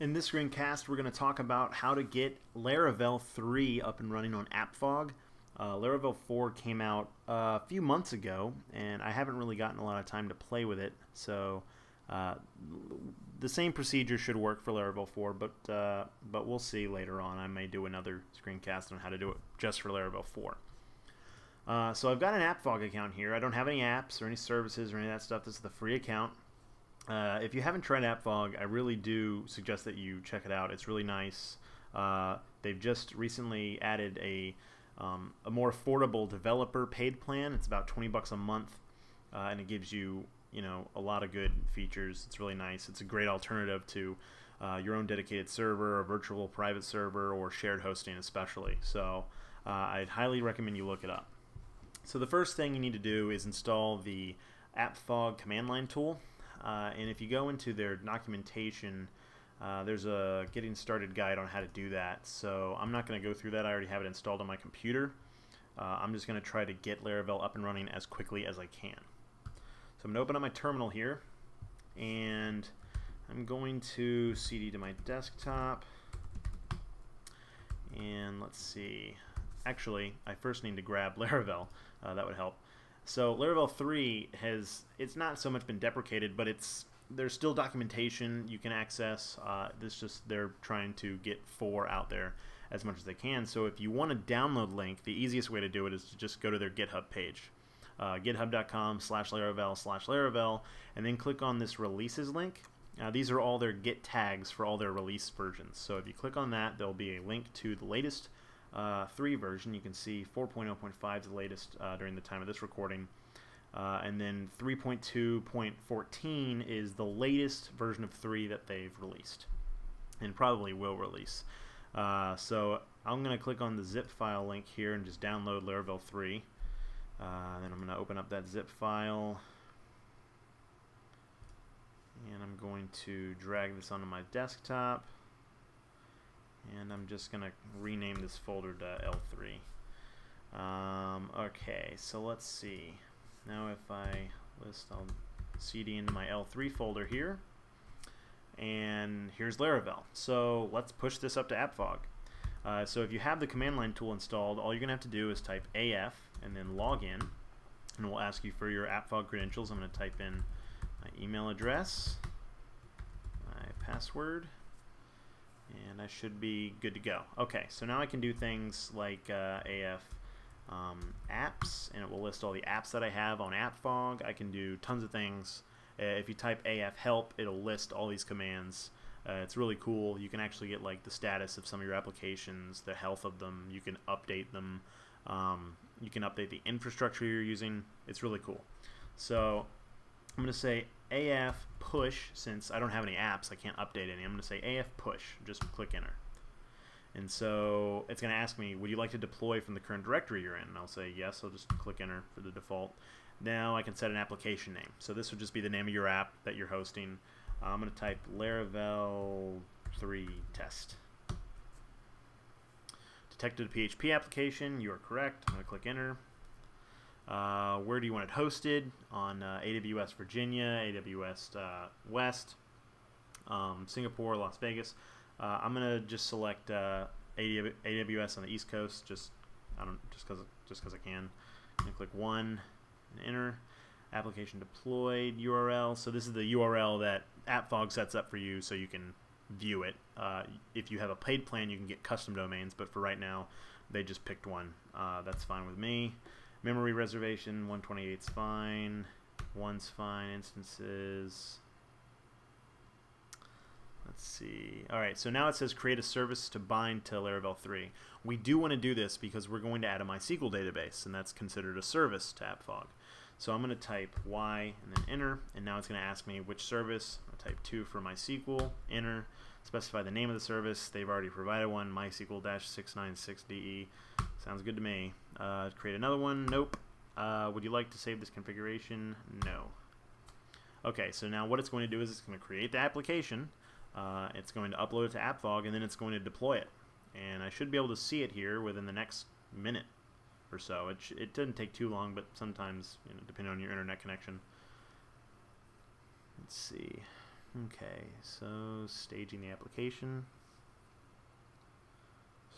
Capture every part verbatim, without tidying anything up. In this screencast, we're going to talk about how to get Laravel three up and running on AppFog. Uh, Laravel four came out a few months ago, and I haven't really gotten a lot of time to play with it. So uh, the same procedure should work for Laravel four, but uh, but we'll see later on. I may do another screencast on how to do it just for Laravel four. Uh, so I've got an AppFog account here. I don't have any apps or any services or any of that stuff. This is the free account. Uh, if you haven't tried AppFog, I really do suggest that you check it out. It's really nice. Uh, they've just recently added a, um, a more affordable developer paid plan. It's about twenty bucks a month, uh, and it gives you you know a lot of good features. It's really nice. It's a great alternative to uh, your own dedicated server, or virtual private server, or shared hosting especially. So uh, I'd highly recommend you look it up. So the first thing you need to do is install the AppFog command line tool. Uh, and if you go into their documentation, uh, there's a getting started guide on how to do that. So I'm not going to go through that. I already have it installed on my computer. Uh, I'm just going to try to get Laravel up and running as quickly as I can. So I'm going to open up my terminal here, and I'm going to C D to my desktop. And let's see. Actually, I first need to grab Laravel. Uh, that would help. So Laravel three has, it's not so much been deprecated, but it's there's still documentation you can access. Uh, this just they're trying to get four out there as much as they can. So if you want a download link, the easiest way to do it is to just go to their GitHub page, uh, github.com slash Laravel slash Laravel, and then click on this releases link. Uh, these are all their Git tags for all their release versions. So if you click on that, there'll be a link to the latest Uh, three version. You can see four point oh point five is the latest uh, during the time of this recording, uh, and then three point two point fourteen is the latest version of three that they've released and probably will release. Uh, so I'm going to click on the zip file link here and just download Laravel three. Uh, then I'm going to open up that zip file, and I'm going to drag this onto my desktop. And I'm just going to rename this folder to L three. Um, okay, so let's see. Now if I list, I'll C D into my L three folder here. And here's Laravel. So let's push this up to AppFog. Uh, so if you have the command line tool installed, all you're going to have to do is type A F and then log in. And it will ask you for your AppFog credentials. I'm going to type in my email address, my password. And I should be good to go. Okay, so now I can do things like uh, A F um, apps, and it will list all the apps that I have on AppFog. I can do tons of things. Uh, if you type A F help, it'll list all these commands. Uh, it's really cool. You can actually get like the status of some of your applications, the health of them. You can update them. Um, you can update the infrastructure you're using. It's really cool. So I'm going to say A F push. Since I don't have any apps, I can't update any. I'm going to say A F push. Just click enter. And so it's going to ask me, would you like to deploy from the current directory you're in? And I'll say yes. I'll just click enter for the default. Now I can set an application name. So this would just be the name of your app that you're hosting. I'm going to type Laravel three test. Detected a P H P application. You are correct. I'm going to click enter. Uh, where do you want it hosted? On uh, A W S Virginia, A W S uh, West, um, Singapore, Las Vegas. Uh, I'm gonna just select uh, A W S on the East Coast, just I don't just cause just cause I can. I'm gonna click one and enter. Application deployed U R L. So this is the U R L that AppFog sets up for you, so you can view it. Uh, if you have a paid plan, you can get custom domains, but for right now, they just picked one. Uh, that's fine with me. Memory reservation, one twenty-eight's fine, one's fine, instances, let's see. Alright, so now it says create a service to bind to Laravel three. We do want to do this because we're going to add a MySQL database, and that's considered a service to AppFog. So I'm going to type Y and then enter, and now it's going to ask me which service. I'm going to type two for MySQL, enter, specify the name of the service. They've already provided one, MySQL six ninety-six D E. Sounds good to me. Uh, create another one. Nope. Uh, would you like to save this configuration? No. Okay, so now what it's going to do is it's going to create the application. Uh, it's going to upload it to AppFog, and then it's going to deploy it. And I should be able to see it here within the next minute or so. It, sh it doesn't take too long, but sometimes, you know, depending on your internet connection. Let's see. Okay, so staging the application,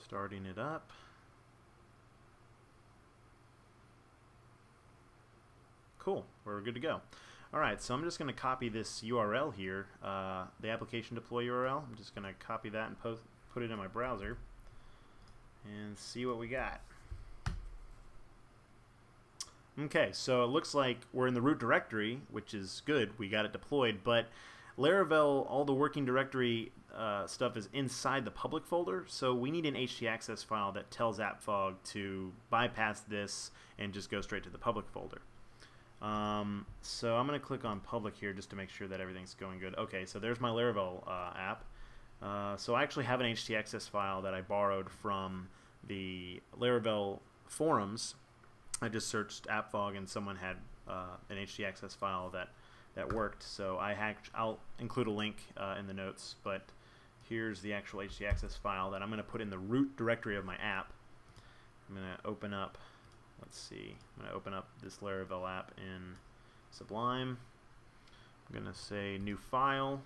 starting it up. Cool, we're good to go. Alright, so I'm just going to copy this U R L here, uh, the application deploy U R L. I'm just going to copy that and post, put it in my browser and see what we got. Okay, so it looks like we're in the root directory, which is good. We got it deployed, but Laravel, all the working directory uh, stuff is inside the public folder, so we need an htaccess file that tells AppFog to bypass this and just go straight to the public folder. Um, so I'm going to click on public here just to make sure that everything's going good. Okay, so there's my Laravel uh, app. Uh, so I actually have an htaccess file that I borrowed from the Laravel forums. I just searched AppFog and someone had uh, an htaccess file that that worked. So I hacked, I'll include a link uh, in the notes. But here's the actual htaccess file that I'm going to put in the root directory of my app. I'm going to open up. Let's see. I'm going to open up this Laravel app in Sublime. I'm going to say new file,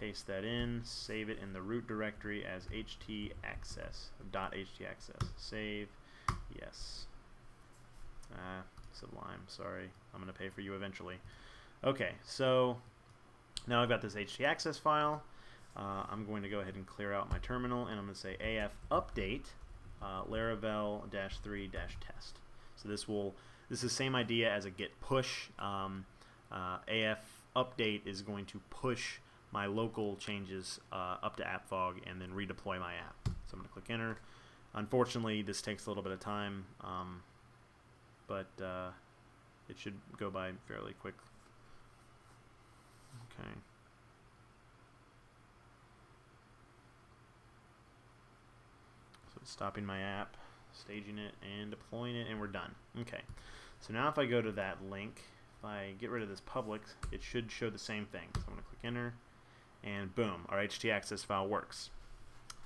paste that in, save it in the root directory as htaccess, .htaccess. Save. Yes. Uh, Sublime. Sorry. I'm going to pay for you eventually. Okay. So now I've got this htaccess file. Uh, I'm going to go ahead and clear out my terminal, and I'm going to say af update. Uh, Laravel dash three dash test. So this will this is the same idea as a git push. Um, uh, af update is going to push my local changes uh, up to AppFog and then redeploy my app. So I'm going to click enter. Unfortunately, this takes a little bit of time, um, but uh, it should go by fairly quick. Okay. Stopping my app, staging it, and deploying it, and we're done. Okay, so now if I go to that link, if I get rid of this public, it should show the same thing. So I'm going to click enter, and boom, our htaccess file works.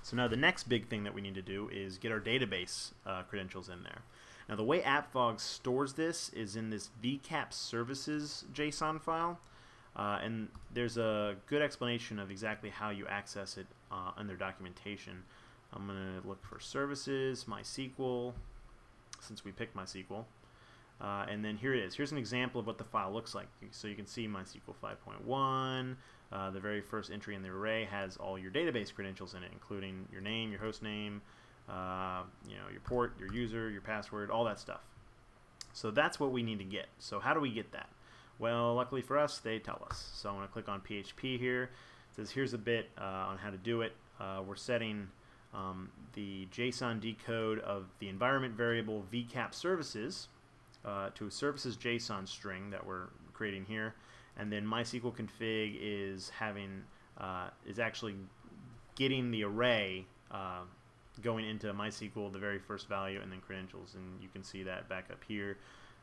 So now the next big thing that we need to do is get our database uh, credentials in there. Now the way AppFog stores this is in this V CAP services JSON file, uh, and there's a good explanation of exactly how you access it uh, in their documentation. I'm going to look for services, MySQL, since we picked MySQL. Uh, and then here it is. Here's an example of what the file looks like. So you can see MySQL five point one. Uh, the very first entry in the array has all your database credentials in it, including your name, your host name, uh, you know, your port, your user, your password, all that stuff. So that's what we need to get. So how do we get that? Well, luckily for us, they tell us. So I'm going to click on P H P here. It says here's a bit uh, on how to do it. Uh, we're setting Um, the JSON decode of the environment variable V CAP services uh, to a services JSON string that we're creating here, and then MySQL config is having uh, is actually getting the array uh, going into MySQL, the very first value, and then credentials, and you can see that back up here.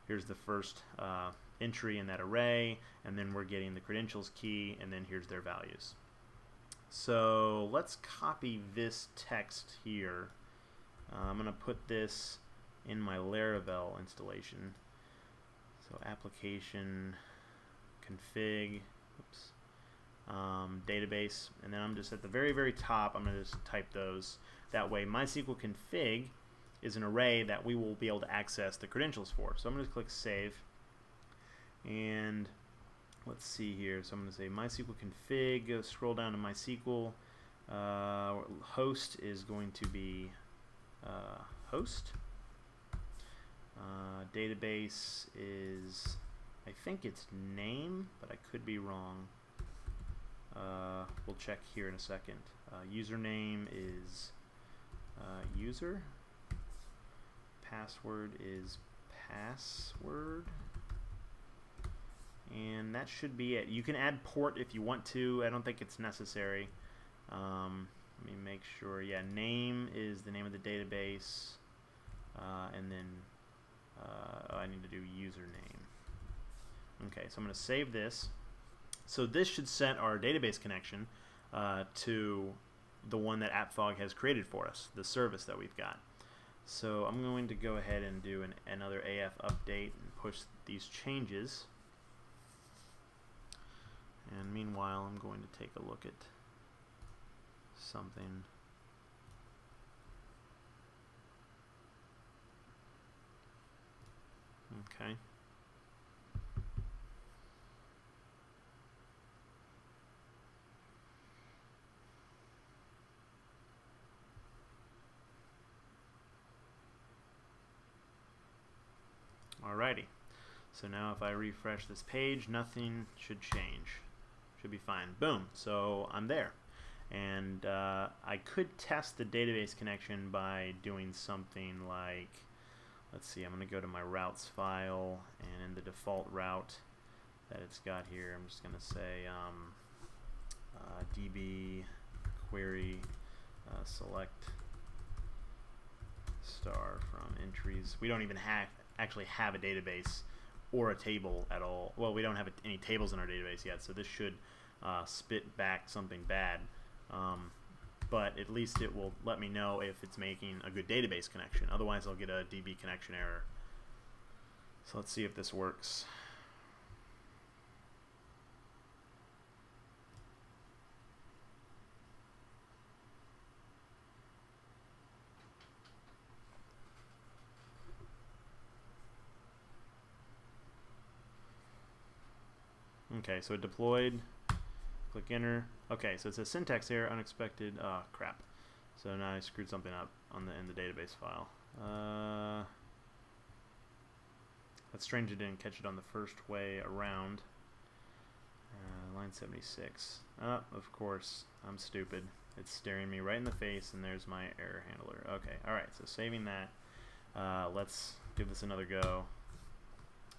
Here's the first uh, entry in that array, and then we're getting the credentials key, and then here's their values. So let's copy this text here. Uh, I'm going to put this in my Laravel installation. So application, config, oops, um, database, and then I'm just at the very, very top, I'm going to just type those. That way MySQL config is an array that we will be able to access the credentials for. So I'm going to click save. And let's see here. So I'm going to say MySQL config. Go scroll down to MySQL. Uh, host is going to be uh, host. Uh, database is, I think it's name, but I could be wrong. Uh, we'll check here in a second. Uh, username is uh, user. Password is password. And that should be it. You can add port if you want to. I don't think it's necessary. Um, let me make sure. Yeah, name is the name of the database. Uh, and then uh, oh, I need to do username. Okay, so I'm going to save this. So this should set our database connection uh, to the one that AppFog has created for us, the service that we've got. So I'm going to go ahead and do an, another A F update and push these changes. And meanwhile, Meanwhile, I'm going to take a look at something. Okay. Alrighty, so now if I refresh this page, nothing should change. Should be fine. Boom, so I'm there. And uh, I could test the database connection by doing something like, let's see, I'm gonna go to my routes file, and in the default route that it's got here, I'm just gonna say um, uh, db query uh, select star from entries. We don't even have actually have a database or a table at all. Well, we don't have any tables in our database yet, so this should uh, spit back something bad, um, but at least it will let me know if it's making a good database connection. Otherwise I'll get a D B connection error. So let's see if this works. Okay, so it deployed, click enter. Okay, so it's a syntax error, unexpected, oh crap. So now I screwed something up on the, in the database file. Uh, that's strange it didn't catch it on the first way around. Uh, line seventy-six. Oh, of course, I'm stupid. It's staring me right in the face, and there's my error handler. Okay, all right, so saving that. Uh, let's give this another go.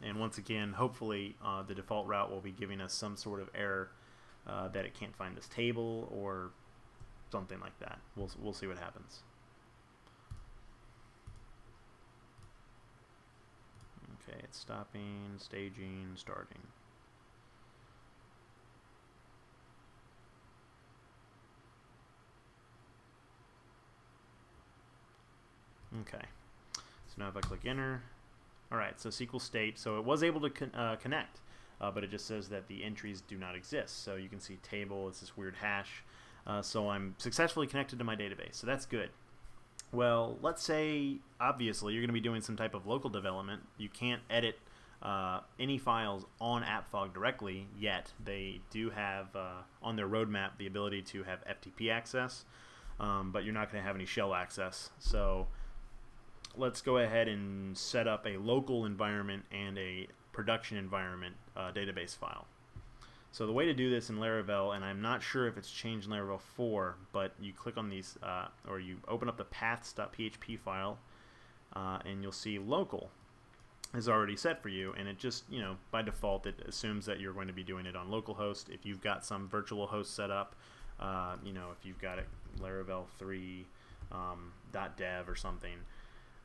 And once again, hopefully uh, the default route will be giving us some sort of error uh, that it can't find this table or something like that. We'll, we'll see what happens. Okay, it's stopping, staging, starting. Okay, so now if I click enter, alright, so S Q L state, so it was able to con uh, connect, uh, but it just says that the entries do not exist. So you can see table, it's this weird hash. Uh, so I'm successfully connected to my database, so that's good. Well, let's say, obviously, you're going to be doing some type of local development. You can't edit uh, any files on AppFog directly yet. They do have, uh, on their roadmap, the ability to have F T P access, um, but you're not going to have any shell access. So let's go ahead and set up a local environment and a production environment uh, database file. So the way to do this in Laravel, and I'm not sure if it's changed in Laravel four, but you click on these, uh, or you open up the paths.php file, uh, and you'll see local is already set for you, and it just, you know, by default, it assumes that you're going to be doing it on localhost. If you've got some virtual host set up, uh, you know, if you've got it Laravel three um, .dev or something,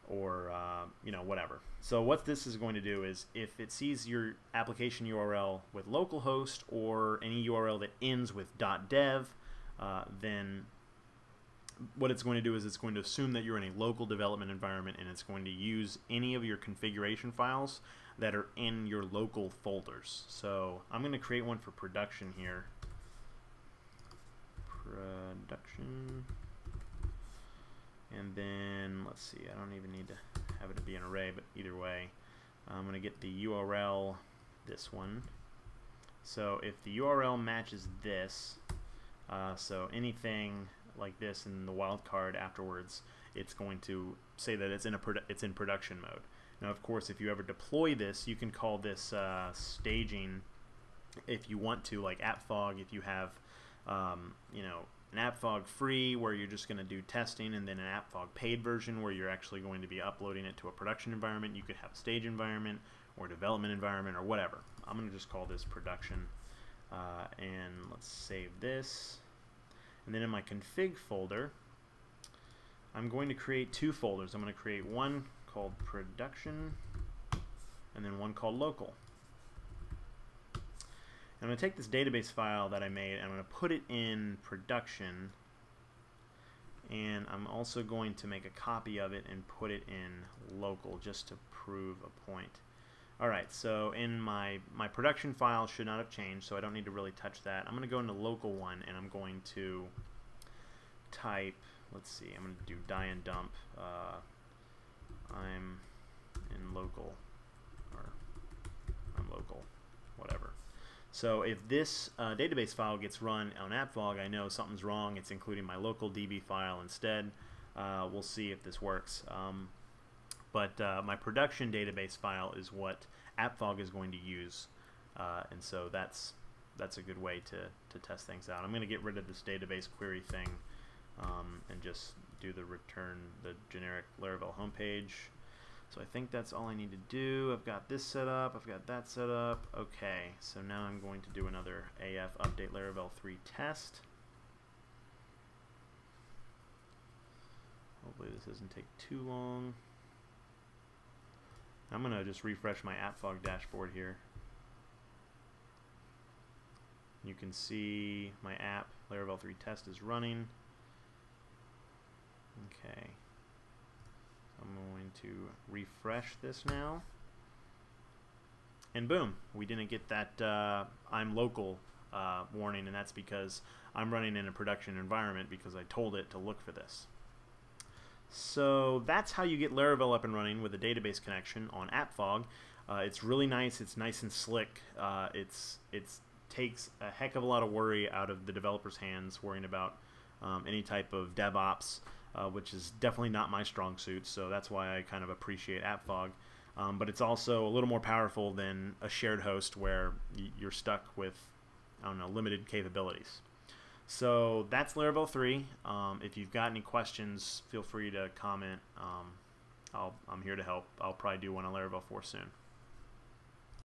or uh, you know, whatever. So what this is going to do is if it sees your application U R L with localhost or any U R L that ends with .dev, uh, then what it's going to do is it's going to assume that you're in a local development environment, and it's going to use any of your configuration files that are in your local folders. So I'm going to create one for production here. Production. And then, let's see, I don't even need to have it to be an array, but either way, I'm going to get the U R L, this one. So if the U R L matches this, uh, so anything like this in the wildcard afterwards, it's going to say that it's in, a produ it's in production mode. Now, of course, if you ever deploy this, you can call this uh, staging if you want to, like AppFog, if you have, um, you know, an AppFog free where you're just going to do testing, and then an AppFog paid version where you're actually going to be uploading it to a production environment. You could have a stage environment or development environment or whatever. I'm going to just call this production, uh, and let's save this. And then in my config folder, I'm going to create two folders. I'm going to create one called production and then one called local. I'm going to take this database file that I made, and I'm going to put it in production, and I'm also going to make a copy of it and put it in local just to prove a point. Alright, so in my, my production file should not have changed, so I don't need to really touch that. I'm going to go into local one, and I'm going to type, let's see, I'm going to do die and dump. Uh, I'm in local, or I'm local, whatever. So if this uh, database file gets run on AppFog, I know something's wrong. It's including my local D B file instead. Uh, we'll see if this works. Um, but uh, my production database file is what AppFog is going to use, uh, and so that's that's a good way to, to test things out. I'm going to get rid of this database query thing um, and just do the return, the generic Laravel homepage. So I think that's all I need to do. I've got this set up, I've got that set up. Okay, so now I'm going to do another A F update Laravel three test. Hopefully this doesn't take too long. I'm gonna just refresh my AppFog dashboard here. You can see my app Laravel three test is running. Okay. I'm going to refresh this now, and boom, we didn't get that uh, I'm local uh, warning, and that's because I'm running in a production environment because I told it to look for this. So that's how you get Laravel up and running with a database connection on AppFog. Uh, it's really nice. It's nice and slick. Uh, it's it's takes a heck of a lot of worry out of the developer's hands worrying about um, any type of DevOps. Uh, which is definitely not my strong suit, so that's why I kind of appreciate AppFog. Um, but it's also a little more powerful than a shared host where you're stuck with, I don't know, limited capabilities. So that's Laravel three. Um, if you've got any questions, feel free to comment. Um, I'll, I'm here to help. I'll probably do one on Laravel four soon.